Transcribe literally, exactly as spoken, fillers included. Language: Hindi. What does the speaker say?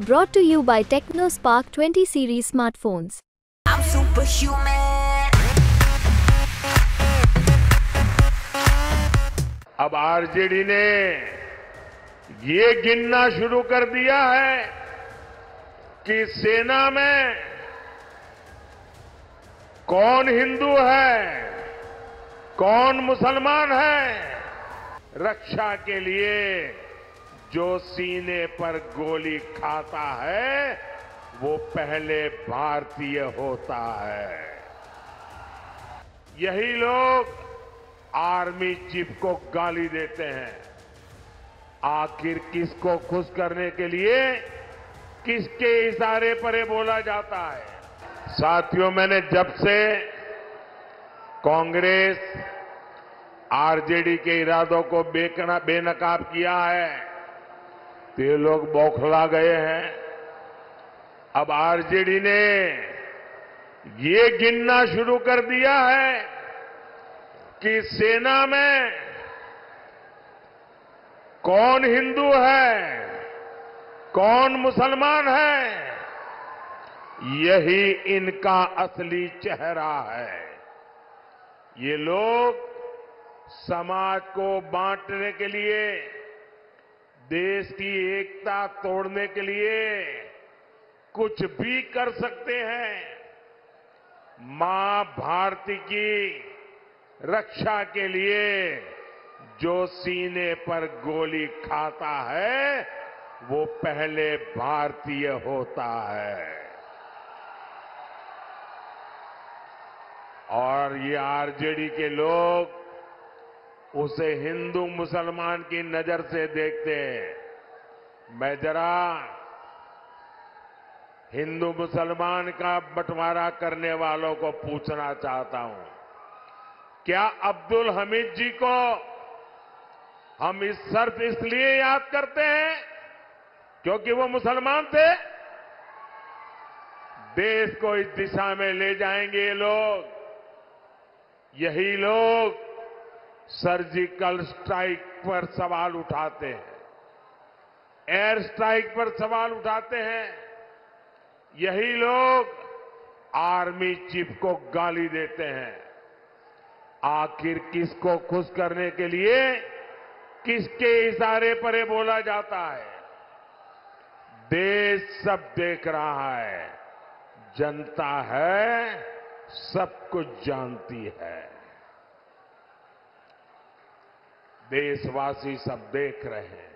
brought to you by Techno Spark twenty series smartphones. I'm superhuman. अब आरजेडी ने ये गिनना शुरू कर दिया है कि सेना में कौन हिंदू है, कौन मुसलमान है। रक्षा के लिए जो सीने पर गोली खाता है वो पहले भारतीय होता है। यही लोग आर्मी चीफ को गाली देते हैं। आखिर किसको खुश करने के लिए किसके इशारे पर ये बोला जाता है। साथियों, मैंने जब से कांग्रेस आरजेडी के इरादों को बेकना बेनकाब किया है तो ये लोग बौखला गए हैं। अब आरजेडी ने ये गिनना शुरू कर दिया है कि सेना में कौन हिंदू है, कौन मुसलमान है। यही इनका असली चेहरा है। ये लोग समाज को बांटने के लिए, देश की एकता तोड़ने के लिए कुछ भी कर सकते हैं। मां भारती की रक्षा के लिए जो सीने पर गोली खाता है वो पहले भारतीय होता है। और ये आरजेडी के लोग उसे हिंदू मुसलमान की नजर से देखते हैं। मैं जरा हिंदू मुसलमान का बंटवारा करने वालों को पूछना चाहता हूं, क्या अब्दुल हमीद जी को हम इस सिर्फ इसलिए याद करते हैं क्योंकि वो मुसलमान थे? देश को इस दिशा में ले जाएंगे ये लोग। यही लोग सर्जिकल स्ट्राइक पर सवाल उठाते हैं, एयर स्ट्राइक पर सवाल उठाते हैं। यही लोग आर्मी चीफ को गाली देते हैं। आखिर किसको खुश करने के लिए किसके इशारे पर ये बोला जाता है। देश सब देख रहा है, जनता है, सब कुछ जानती है। देशवासी सब देख रहे हैं।